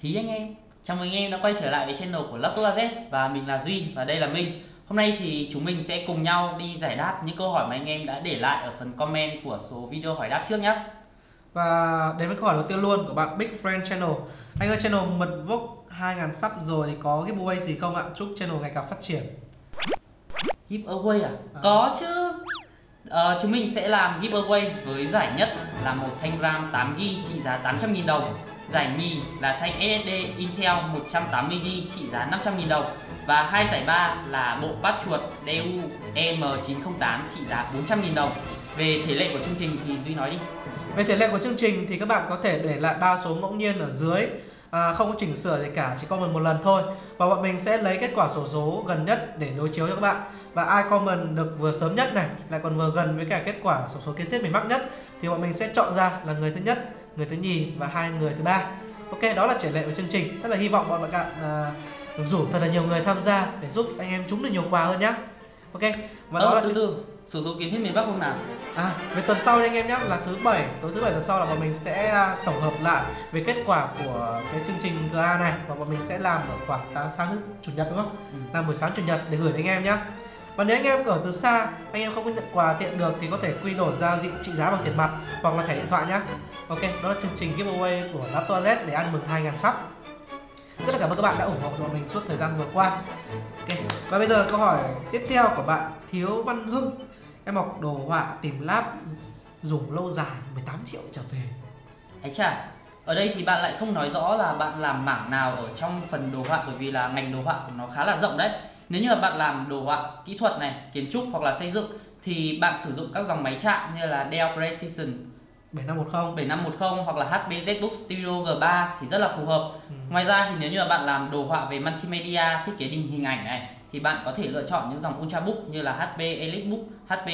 Hí anh em, chào mừng anh em đã quay trở lại với channel của LaptopAZ. Và mình là Duy và đây là Minh. Hôm nay thì chúng mình sẽ cùng nhau đi giải đáp những câu hỏi mà anh em đã để lại ở phần comment của số video hỏi đáp trước nhé. Và đến với câu hỏi đầu tiên luôn của bạn Big Friend Channel. Anh ơi, channel mật vốc 2000 sub rồi thì có giveaway gì không ạ? Chúc channel ngày càng phát triển. Giveaway à? Có chứ. Chúng mình sẽ làm giveaway với giải nhất là một thanh RAM 8GB trị giá 800.000 đồng. Giải nhì là thanh SSD Intel 180GB trị giá 500.000 đồng. Và hai giải ba là bộ bát chuột DU EM908 trị giá 400.000 đồng. Về thể lệ của chương trình thì Duy nói đi. Về thể lệ của chương trình thì các bạn có thể để lại ba số ngẫu nhiên ở dưới, không có chỉnh sửa gì cả, chỉ comment một lần thôi. Và bọn mình sẽ lấy kết quả xổ số gần nhất để đối chiếu cho các bạn. Và ai comment được vừa sớm nhất này, lại còn vừa gần với cả kết quả xổ số kiến thiết mình mắc nhất, thì bọn mình sẽ chọn ra là người thứ nhất, người thứ nhì và hai người thứ ba. Ok, đó là thể lệ của chương trình. Rất là hy vọng bọn bạn rủ thật là nhiều người tham gia để giúp anh em trúng được nhiều quà hơn nhá. Ok, và đó là sử dụng kiến thiết miền Bắc hôm nào? Về tuần sau nha anh em nhé, là thứ bảy, tối thứ bảy tuần sau là bọn mình sẽ tổng hợp lại về kết quả của cái chương trình GA này, và bọn mình sẽ làm ở khoảng sáng chủ nhật đúng không? Làm buổi sáng chủ nhật để gửi đến anh em nhé. Và nếu anh em ở từ xa, anh em không có nhận quà tiện được thì có thể quy đổi ra trị giá bằng tiền mặt hoặc là thẻ điện thoại nhé. Ok, đó là chương trình giveaway của LaptopAZ để ăn mừng 2000 sub. Rất là cảm ơn các bạn đã ủng hộ cho bọn mình suốt thời gian vừa qua. Ok, và bây giờ câu hỏi tiếp theo của bạn Thiếu Văn Hưng. Em học đồ họa tìm lab dùng lâu dài 18 triệu trở về. Ấy chà, ở đây thì bạn lại không nói rõ là bạn làm mảng nào ở trong phần đồ họa, bởi vì là ngành đồ họa của nó khá là rộng đấy. Nếu như là bạn làm đồ họa kỹ thuật này, kiến trúc hoặc là xây dựng thì bạn sử dụng các dòng máy chạm như là Dell Precision 7510 hoặc là HP ZBook Studio G3 thì rất là phù hợp. Ngoài ra thì nếu như là bạn làm đồ họa về multimedia, thiết kế hình ảnh này thì bạn có thể lựa chọn những dòng Ultrabook như là HP EliteBook, HP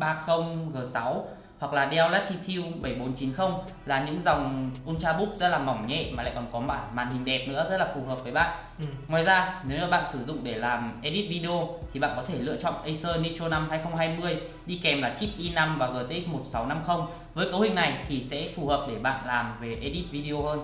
830G6 hoặc là Dell Latitude 7490 là những dòng Ultrabook rất là mỏng nhẹ mà lại còn có màn hình đẹp nữa, rất là phù hợp với bạn. Ngoài ra nếu như bạn sử dụng để làm edit video thì bạn có thể lựa chọn Acer Nitro 5 2020 đi kèm là chip i5 và GTX 1650. Với cấu hình này thì sẽ phù hợp để bạn làm về edit video hơn.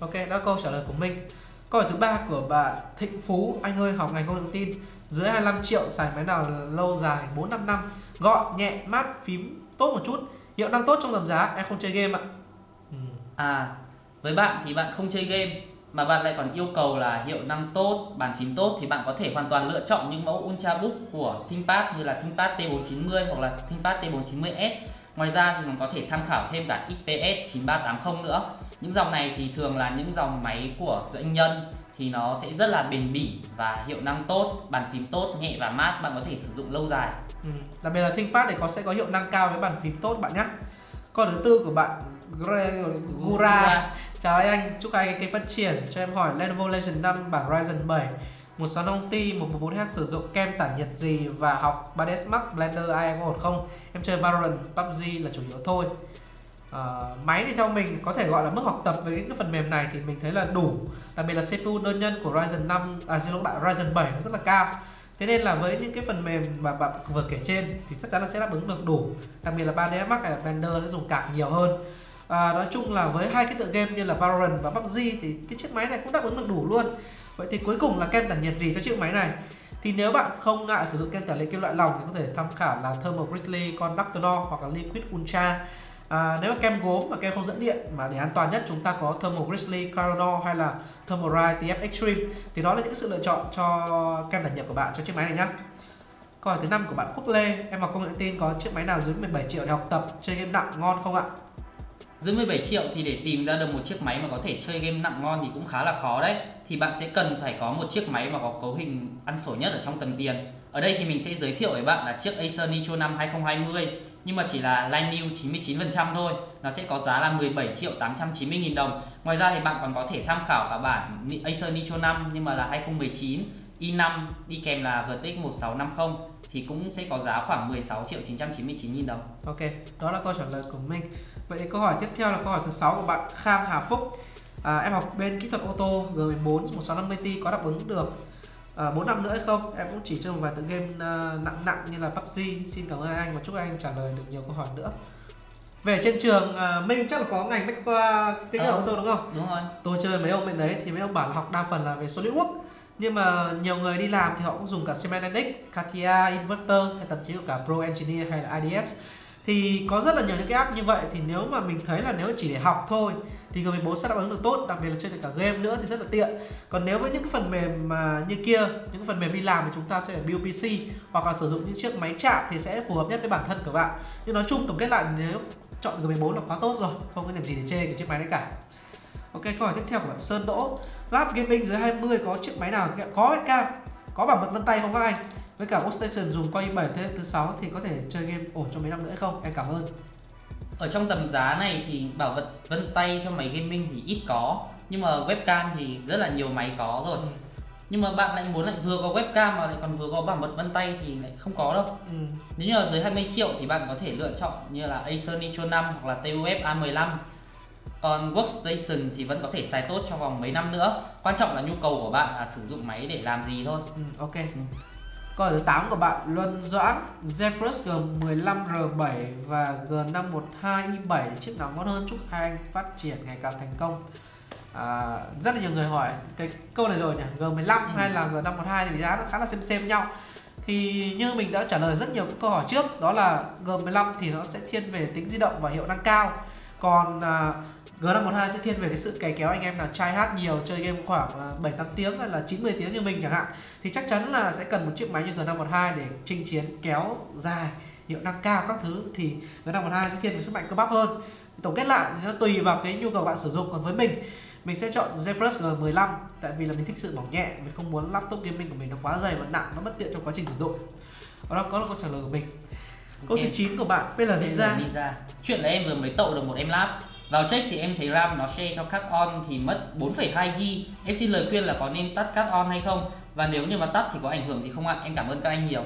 Ok, đó là câu trả lời của mình. Câu hỏi thứ ba của bạn Thịnh Phú. Anh ơi, học ngành công nghệ thông tin, dưới 25 triệu xài máy nào lâu dài 4-5 năm, gọn, nhẹ, mát, phím tốt một chút, hiệu năng tốt trong tầm giá, em không chơi game ạ. Với bạn thì bạn không chơi game mà bạn lại còn yêu cầu là hiệu năng tốt, bàn phím tốt thì bạn có thể hoàn toàn lựa chọn những mẫu Ultrabook của ThinkPad như là ThinkPad T490 hoặc là ThinkPad T490S. Ngoài ra thì còn có thể tham khảo thêm cả XPS 9380 nữa. Những dòng này thì thường là những dòng máy của doanh nhân thì nó sẽ rất là bền bỉ và hiệu năng tốt, bàn phím tốt, nhẹ và mát, bạn có thể sử dụng lâu dài. Đặc biệt là ThinkPad thì sẽ có hiệu năng cao với bàn phím tốt bạn nhé. Câu thứ tư của bạn Gura. Chào anh, chúc anh cái phát triển. Cho em hỏi Lenovo Legion 5 bảng Ryzen 7 1650Ti 144Hz sử dụng kem tản nhiệt gì và học 3ds Max, Blender, AI có ổn không? Em chơi Valorant, PUBG là chủ yếu thôi. Máy thì theo mình có thể gọi là mức học tập với những cái phần mềm này thì mình thấy là đủ. Đặc biệt là CPU đơn nhân của Ryzen 7 nó rất là cao. Thế nên là với những cái phần mềm mà bạn vừa kể trên thì chắc chắn là sẽ đáp ứng được đủ. Đặc biệt là 3ds Max hay là Blender sẽ dùng cạc nhiều hơn. Nói chung là với hai cái tựa game như là Valorant và PUBG thì cái chiếc máy này cũng đáp ứng được đủ luôn. Vậy thì cuối cùng là kem tản nhiệt gì cho chiếc máy này? Thì nếu bạn không ngại sử dụng kem tản nhiệt kim loại lỏng thì có thể tham khảo là Thermal Grizzly Conductonaut hoặc là Liquid Ultra. Nếu mà kem gốm và kem không dẫn điện mà để an toàn nhất chúng ta có Thermal Grizzly Kryonaut hay là Thermalright TF Extreme. Thì đó là những sự lựa chọn cho kem tản nhiệt của bạn cho chiếc máy này nhé. Câu hỏi thứ 5 của bạn Quốc Lê. Em học công nghệ tin, có chiếc máy nào dưới 17 triệu để học tập chơi game nặng ngon không ạ? Dưới 17 triệu thì để tìm ra được một chiếc máy mà có thể chơi game nặng ngon thì cũng khá là khó đấy. Thì bạn sẽ cần phải có một chiếc máy mà có cấu hình ăn sổ nhất ở trong tầm tiền. Ở đây thì mình sẽ giới thiệu với bạn là chiếc Acer Nitro 5 2020 nhưng mà chỉ là line new 99% thôi. Nó sẽ có giá là 17.890.000 đồng. Ngoài ra thì bạn còn có thể tham khảo cả bản Acer Nitro 5 nhưng mà là 2019 i5 đi kèm là GTX 1650 thì cũng sẽ có giá khoảng 16.999.000 đồng. Ok, đó là câu trả lời của mình. Vậy câu hỏi tiếp theo là câu hỏi thứ 6 của bạn Khang Hà Phúc. Em học bên kỹ thuật ô tô, G14 1650Ti có đáp ứng được 4 năm nữa hay không? Em cũng chỉ chơi một vài tựa game nặng như là PUBG. Xin cảm ơn anh và chúc anh trả lời được nhiều câu hỏi nữa. Về trên trường, Minh chắc là có ngành bách khoa tiếng Nhật của tôi đúng không? Đúng rồi. Tôi chơi mấy ông bên đấy thì mấy ông bảo là học đa phần là về SolidWork. Nhưng mà nhiều người đi làm thì họ cũng dùng cả Siemens, CATIA, Inventor hay thậm chí cả Pro Engineer hay là IDS. Thì có rất là nhiều những cái app như vậy, thì nếu mà mình thấy là nếu chỉ để học thôi thì G14 sẽ đáp ứng được tốt, đặc biệt là chơi được cả game nữa thì rất là tiện. Còn nếu với những cái phần mềm mà như kia, những phần mềm đi làm thì chúng ta sẽ phải build PC hoặc là sử dụng những chiếc máy chạm thì sẽ phù hợp nhất với bản thân của bạn. Nhưng nói chung tổng kết lại, nếu chọn G14 là quá tốt rồi, không có điểm gì để chê cái chiếc máy đấy cả. Ok, câu hỏi tiếp theo của bạn Sơn Đỗ. Lap Gaming dưới 20 có chiếc máy nào có webcam, có bảng mật vân tay không các anh? Với cả workstation dùng Core i7 thế hệ thứ 6 thì có thể chơi game ổn cho mấy năm nữa không? Em cảm ơn. Ở trong tầm giá này thì bảo vật vân tay cho máy gaming thì ít có, nhưng mà webcam thì rất là nhiều máy có rồi. Nhưng mà bạn lại muốn lại vừa có webcam mà lại còn vừa có bảo vật vân tay thì lại không có đâu. Nếu như là dưới 20 triệu thì bạn có thể lựa chọn như là Acer Nitro 5 hoặc là TUF A15. Còn workstation thì vẫn có thể xài tốt trong vòng mấy năm nữa. Quan trọng là nhu cầu của bạn là sử dụng máy để làm gì thôi. Ok. Câu hỏi thứ 8 của bạn Luân Doãn. Zephyrus G15R7 và G512i7 chiếc nào ngon hơn, chúc hai anh phát triển ngày càng thành công. Rất là nhiều người hỏi cái câu này rồi nhỉ, G15 hay là G512 thì giá nó khá là xem nhau. Thì như mình đã trả lời rất nhiều câu hỏi trước, đó là G15 thì nó sẽ thiên về tính di động và hiệu năng cao. Còn G512 sẽ thiên về cái sự cày kéo, anh em nào try hard nhiều, chơi game khoảng 7-8 tiếng hay là 9-10 tiếng như mình chẳng hạn, thì chắc chắn là sẽ cần một chiếc máy như G512 để chinh chiến kéo dài, hiệu năng cao các thứ, thì G512 sẽ thiên về sức mạnh cơ bắp hơn. Tổng kết lại thì nó tùy vào cái nhu cầu bạn sử dụng. Còn với mình sẽ chọn Zephyrus G15 tại vì là mình thích sự mỏng nhẹ, mình không muốn laptop gaming của mình nó quá dày và nặng, nó bất tiện trong quá trình sử dụng. Đó là câu trả lời của mình. Câu thứ 9 của bạn là Ninja. Chuyện là em vừa mới tậu được một em lap. Vào check thì em thấy RAM nó share cho card on thì mất 4,2GB. Em xin lời khuyên là có nên tắt card on hay không? Và nếu như mà tắt thì có ảnh hưởng gì không ạ? Em cảm ơn các anh nhiều.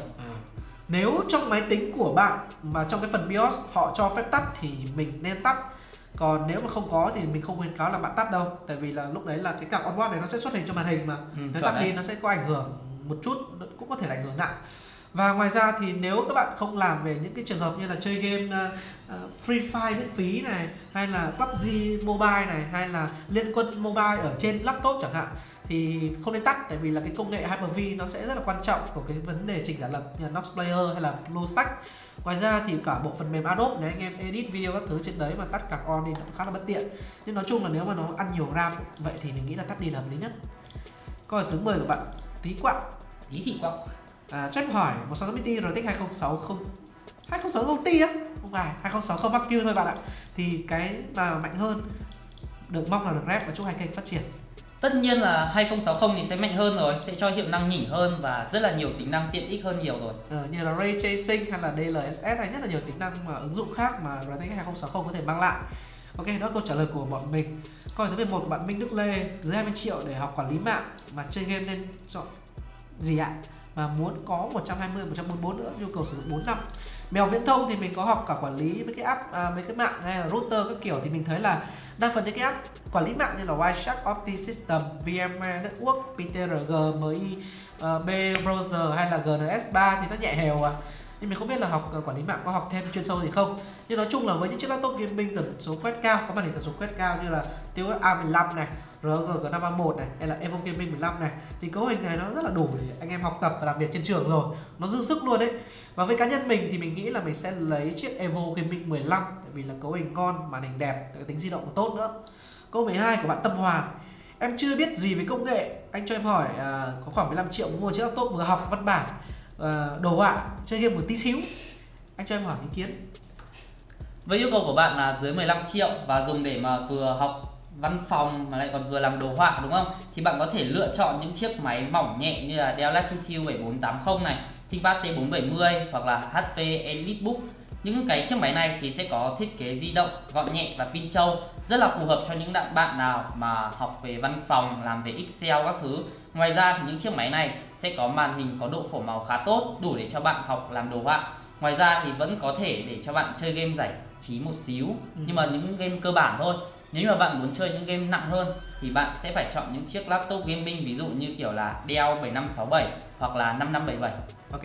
Nếu trong máy tính của bạn mà trong cái phần BIOS họ cho phép tắt thì mình nên tắt. Còn nếu mà không có thì mình không khuyên cáo là bạn tắt đâu. Tại vì là lúc đấy là cái card onboard này nó sẽ xuất hiện trên màn hình mà. Nếu tắt đi nó sẽ có ảnh hưởng một chút, cũng có thể là ảnh hưởng nặng. Và ngoài ra thì nếu các bạn không làm về những cái trường hợp như là chơi game Free Fire miễn phí này, hay là PUBG Mobile này, hay là Liên Quân Mobile ở trên laptop chẳng hạn, thì không nên tắt, tại vì là cái công nghệ Hyper-V nó sẽ rất là quan trọng của cái vấn đề chỉnh giả lập như là Nox Player hay là BlueStack. Ngoài ra thì cả bộ phần mềm Adobe, nếu anh em edit video các thứ trên đấy mà tắt card on thì nó khá là bất tiện. Nhưng nói chung là nếu mà nó ăn nhiều RAM, vậy thì mình nghĩ là tắt đi là hợp lý nhất. Câu hỏi thứ 10 của bạn Tí Quạng. Tí Thị Quạng. Cho em hỏi, 168 RTX 2060 Ti á, không phải 2060 Max thôi bạn ạ, thì cái mà mạnh hơn, được mong là được rep và chúc hai kênh phát triển. Tất nhiên là 2060 thì sẽ mạnh hơn rồi, sẽ cho hiệu năng nhỉnh hơn và rất là nhiều tính năng tiện ích hơn nhiều rồi. Như là Ray Tracing hay là DLSS hay rất là nhiều tính năng mà ứng dụng khác mà RTX 2060 có thể mang lại. Ok, đó là câu trả lời của bọn mình. Câu hỏi thứ 11 của bạn Minh Đức Lê. Dưới 20 triệu để học quản lý mạng mà chơi game nên chọn gì ạ? Mà muốn có 120, 144 nữa, nhu cầu sử dụng 4 năm. Mèo Viễn Thông thì mình có học cả quản lý với cái app, mấy cái mạng hay là router các kiểu, thì mình thấy là đa phần những cái app quản lý mạng như là Wireshark, OptiSystem, VMware Network, PTRG, MIB Browser hay là GNS3 thì nó nhẹ hều à. Nhưng mình không biết là học quản lý mạng có học thêm chuyên sâu gì không. Nhưng nói chung là với những chiếc laptop gaming tần số quét cao, có màn hình tần số quét cao như là TUF A15 này, RG 531 này, hay là EVO Gaming 15 này, thì cấu hình này nó rất là đủ để anh em học tập và làm việc trên trường rồi, nó dư sức luôn đấy. Và với cá nhân mình thì mình nghĩ là mình sẽ lấy chiếc EVO Gaming 15, tại vì là cấu hình ngon, màn hình đẹp, tính di động cũng tốt nữa. Câu 12 của bạn Tâm Hoàng. Em chưa biết gì về công nghệ, anh cho em hỏi có khoảng 15 triệu mua chiếc laptop vừa học văn bản, đồ họa, chơi game một tí xíu, anh cho em hỏi ý kiến. Với yêu cầu của bạn là dưới 15 triệu và dùng để mà vừa học văn phòng mà lại còn vừa làm đồ họa đúng không, thì bạn có thể lựa chọn những chiếc máy mỏng nhẹ như là Dell Latitude 7480 này, ThinkPad T470 hoặc là HP EliteBook. Những cái chiếc máy này thì sẽ có thiết kế di động, gọn nhẹ và pin trâu, rất là phù hợp cho những bạn nào mà học về văn phòng, làm về Excel các thứ. Ngoài ra thì những chiếc máy này sẽ có màn hình có độ phổ màu khá tốt, đủ để cho bạn học làm đồ họa. Ngoài ra thì vẫn có thể để cho bạn chơi game giải trí một xíu, nhưng mà những game cơ bản thôi. Nếu như mà bạn muốn chơi những game nặng hơn thì bạn sẽ phải chọn những chiếc laptop gaming, ví dụ như kiểu là Dell 7567 hoặc là 5577. Ok.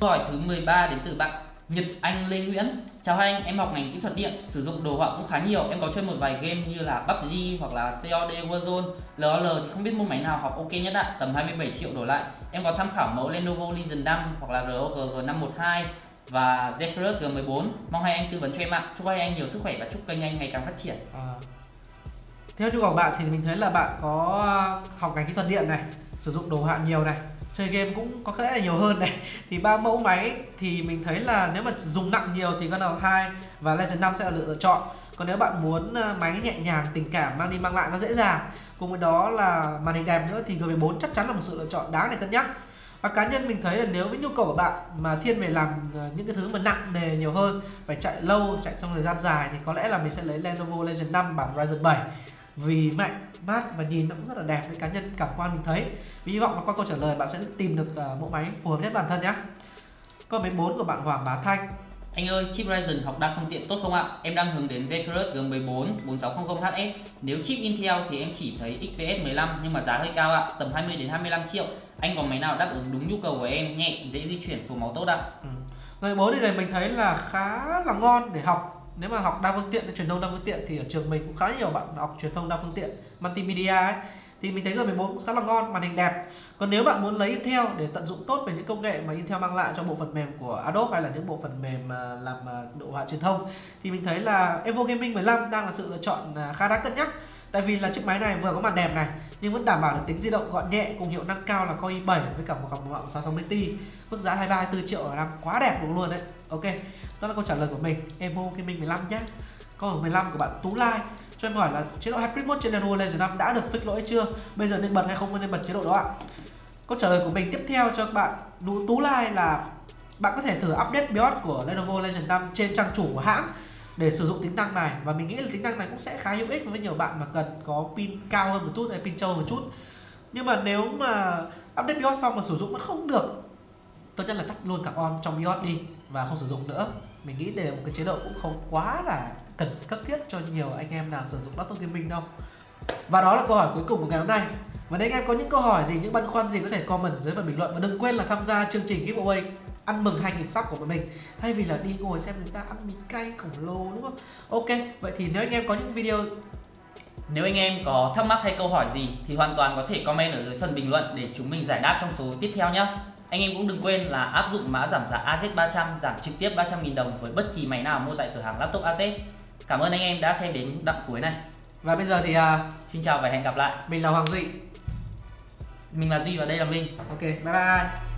Câu hỏi thứ 13 đến từ bạn Nhật Anh Lê Nguyễn: chào anh, em học ngành kỹ thuật điện, sử dụng đồ họa cũng khá nhiều. Em có chơi một vài game như là PUBG hoặc là COD Warzone, LOL thì không biết môn máy nào học ok nhất ạ? Tầm 27 triệu đổ lại. Em có tham khảo mẫu Lenovo Legion 5 hoặc là ROG G512 và Zephyrus G14. Mong hai anh tư vấn cho em ạ. Chúc hai anh nhiều sức khỏe và chúc kênh anh ngày càng phát triển. Theo nhu cầu của bạn thì mình thấy là bạn có học ngành kỹ thuật điện này, sử dụng đồ họa nhiều này, chơi game cũng có lẽ là nhiều hơn này. Thì ba mẫu máy thì mình thấy là nếu mà dùng nặng nhiều thì G2 và Legion 5 sẽ là lựa chọn. Còn nếu bạn muốn máy nhẹ nhàng, tình cảm, mang đi mang lại nó dễ dàng, cùng với đó là màn hình đẹp nữa thì G14 chắc chắn là một sự lựa chọn đáng để cân nhắc. Và cá nhân mình thấy là nếu với nhu cầu của bạn mà thiên về làm những cái thứ mà nặng nề nhiều hơn, phải chạy lâu, chạy trong thời gian dài, thì có lẽ là mình sẽ lấy Lenovo Legion 5 bản Ryzen 7. Vì mạnh, mát và nhìn nó cũng rất là đẹp, với cá nhân cảm quan mình thấy. Vì hy vọng là qua câu trả lời bạn sẽ tìm được mẫu máy phù hợp nhất bản thân nhé. Câu 14 của bạn Hoàng Bá Thanh: anh ơi, chip Ryzen học đa phương tiện tốt không ạ? Em đang hướng đến Zephyrus G14 4600HS. Nếu chip Intel thì em chỉ thấy XPS 15 nhưng mà giá hơi cao ạ, tầm 20 đến 25 triệu. Anh có máy nào đáp ứng đúng nhu cầu của em, nhẹ, dễ di chuyển, phủ máu tốt ạ? G14 thì này mình thấy là khá là ngon để học. Nếu mà học đa phương tiện, truyền thông đa phương tiện thì ở trường mình cũng khá nhiều bạn học truyền thông đa phương tiện, multimedia ấy, thì mình thấy G14 cũng khá là ngon, màn hình đẹp. Còn nếu bạn muốn lấy Intel để tận dụng tốt về những công nghệ mà Intel mang lại cho bộ phận mềm của Adobe hay là những bộ phận mềm làm đồ họa truyền thông, thì mình thấy là EVO Gaming 15 đang là sự lựa chọn khá đáng cân nhắc. Tại vì là chiếc máy này vừa có màn đẹp này nhưng vẫn đảm bảo được tính di động gọn nhẹ cùng hiệu năng cao là Core i7 với cả một cặp đồ họa 660 Ti. Mức giá 23-24 triệu là quá đẹp luôn đấy. Ok, đó là câu trả lời của mình, EVO Gaming 15 nhé. Câu 15 của bạn Tú Lai cho em hỏi là chế độ Hybrid Mode trên Lenovo Legion 5 đã được fix lỗi chưa? Bây giờ nên bật hay không nên bật chế độ đó ạ? Câu trả lời của mình tiếp theo cho bạn Tú Lai là bạn có thể thử update BIOS của Lenovo Legion 5 trên trang chủ của hãng để sử dụng tính năng này, và mình nghĩ là tính năng này cũng sẽ khá hữu ích với nhiều bạn mà cần có pin cao hơn một chút hay pin trâu một chút. Nhưng mà nếu mà update BIOS xong mà sử dụng vẫn không được, tốt nhất là tắt luôn cả on trong BIOS đi và không sử dụng nữa. Mình nghĩ để một cái chế độ cũng không quá là cần cấp thiết cho nhiều anh em nào sử dụng laptop gaming đâu. Và đó là câu hỏi cuối cùng của ngày hôm nay. Và nếu anh em có những câu hỏi gì, những băn khoăn gì có thể comment dưới phần bình luận, và đừng quên là tham gia chương trình giveaway ăn mừng 2000 sub của mình, thay vì là đi ngồi xem người ta ăn mì cay khổng lồ, đúng không? Ok, vậy thì nếu anh em có những video, nếu anh em có thắc mắc hay câu hỏi gì thì hoàn toàn có thể comment ở dưới phần bình luận để chúng mình giải đáp trong số tiếp theo nhé. Anh em cũng đừng quên là áp dụng mã giảm giá AZ300, giảm trực tiếp 300.000 đồng với bất kỳ máy nào mua tại cửa hàng Laptop AZ. Cảm ơn anh em đã xem đến đoạn cuối này. Và bây giờ thì xin chào và hẹn gặp lại. Mình là Hoàng Duy. Mình là Duy và đây là Minh. Ok, bye bye.